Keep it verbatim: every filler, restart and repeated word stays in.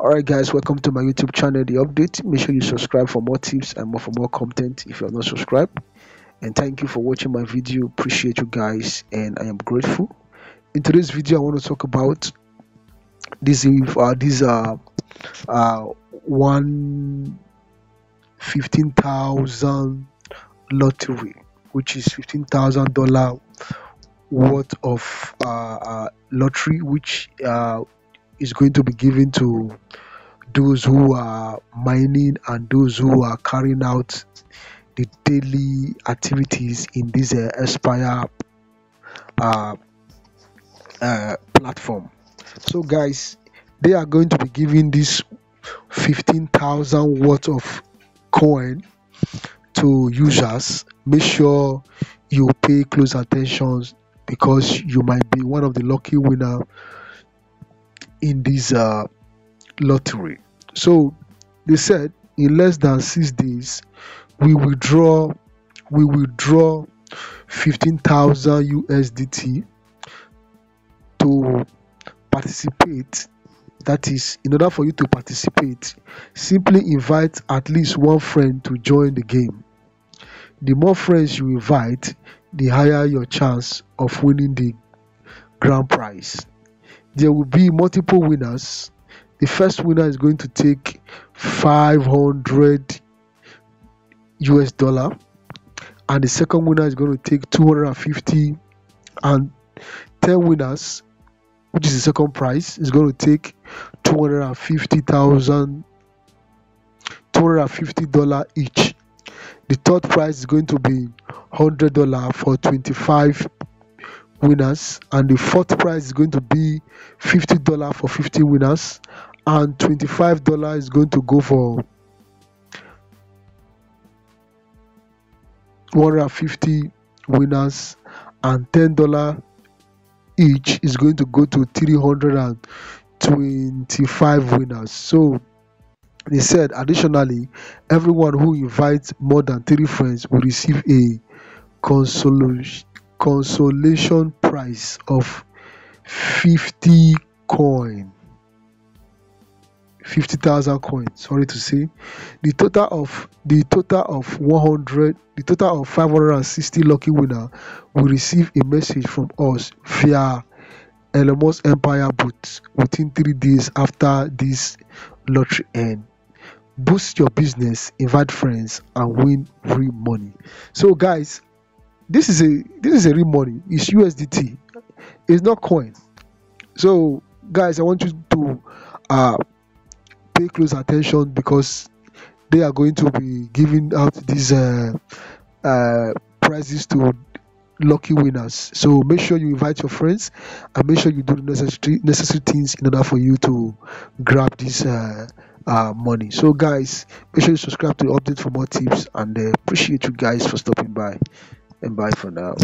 Alright guys, welcome to my YouTube channel, The Update. Make sure you subscribe for more tips and more for more content if you're not subscribed. And thank you for watching my video. Appreciate you guys and I am grateful. In today's video, I want to talk about these uh these uh uh one fifteen thousand lottery, which is fifteen thousand dollar worth of uh, uh lottery, which uh is going to be given to those who are mining and those who are carrying out the daily activities in this uh, Aspire uh, uh, platform. So guys, they are going to be giving this fifteen thousand worth of coin to users. Make sure you pay close attention because you might be one of the lucky winners in this uh, lottery. So they said in less than six days we withdraw we withdraw fifteen thousand U S D T to participate. That is, in order for you to participate, simply invite at least one friend to join the game. The more friends you invite, the higher your chance of winning the grand prize. There will be multiple winners. The first winner is going to take five hundred U S dollar, and the second winner is going to take two hundred fifty, and ten winners, which is the second prize, is going to take two hundred fifty thousand two hundred fifty dollars each. The third prize is going to be one hundred dollars for twenty-five winners, and the fourth prize is going to be fifty dollars for fifty winners, and twenty-five dollars is going to go for one hundred fifty winners, and ten dollars each is going to go to three hundred twenty-five winners. So they said additionally, everyone who invites more than three friends will receive a consolation consolation prize of fifty coin, fifty thousand coins. Sorry to say, the total of the total of one hundred, the total of five hundred sixty lucky winner will receive a message from us via X Empire booth within three days after this lottery end. Boost your business, invite friends, and win free money. So, guys, this is a this is a real money. It's U S D T. It's not coin. So guys, I want you to uh, pay close attention because they are going to be giving out these uh, uh, prizes to lucky winners. So make sure you invite your friends and make sure you do the necessary necessary things in order for you to grab this uh, uh, money. So guys, make sure you subscribe to The Update for more tips, and uh, appreciate you guys for stopping by. And bye for now.